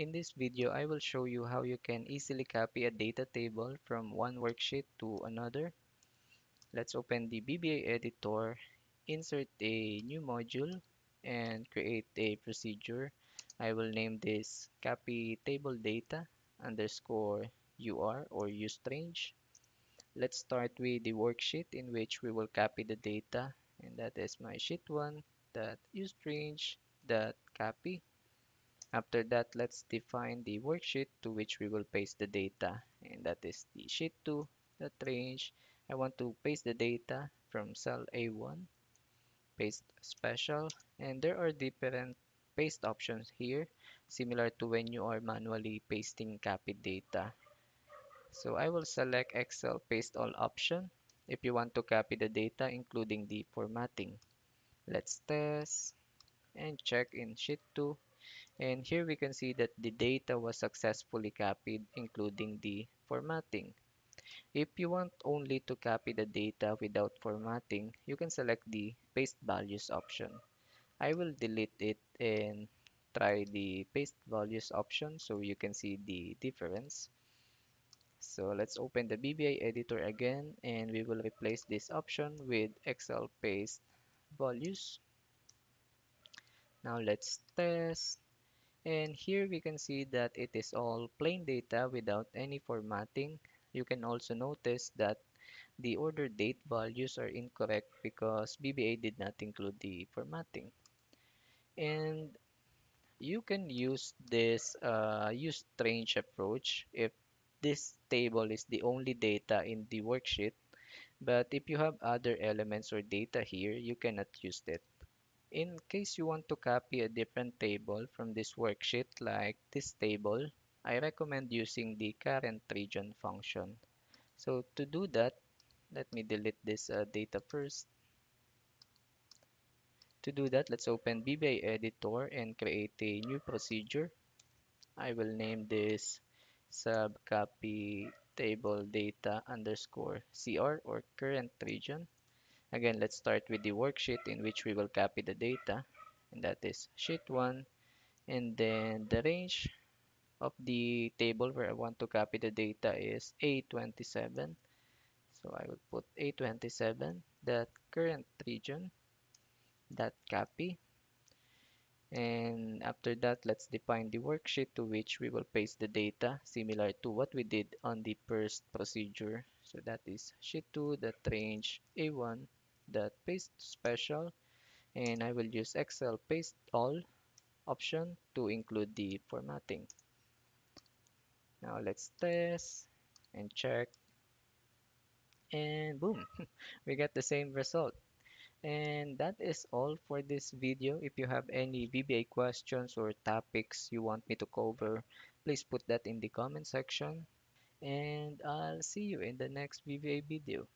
In this video, I will show you how you can easily copy a data table from one worksheet to another. Let's open the VBA editor, insert a new module, and create a procedure. I will name this copy table data _ UR or UsedRange. Let's start with the worksheet in which we will copy the data, and that is my sheet1.usedrange.copy. After that, let's define the worksheet to which we will paste the data, and that is the sheet2.range. I want to paste the data from cell A1, PasteSpecial, and there are different paste options here, similar to when you are manually pasting copied data. So I will select Excel Paste All option if you want to copy the data including the formatting. Let's test and check in sheet2. And here we can see that the data was successfully copied including the formatting. If you want only to copy the data without formatting, you can select the Paste Values option. I will delete it and try the Paste Values option so you can see the difference. So let's open the VBA editor again, and we will replace this option with Excel Paste Values. Now let's test, and here we can see that it is all plain data without any formatting. You can also notice that the order date values are incorrect because VBA did not include the formatting. And you can use this UsedRange approach if this table is the only data in the worksheet, but if you have other elements or data here, you cannot use it. In case you want to copy a different table from this worksheet like this table, I recommend using the current region function. So to do that, let me delete this data first. To do that, let's open VBA editor and create a new procedure. I will name this subcopy table data _ CR or current region. Again, let's start with the worksheet in which we will copy the data, and that is sheet1, and then the range of the table where I want to copy the data is A27. So I will put A27.currentRegion.copy, and after that, let's define the worksheet to which we will paste the data, similar to what we did on the first procedure. So that is sheet2.range A1 paste special, and I will use Excel Paste All option to include the formatting. Now let's test and check, and boom, we get the same result. And that is all for this video. If you have any VBA questions or topics you want me to cover, please put that in the comment section, and I'll see you in the next VBA video.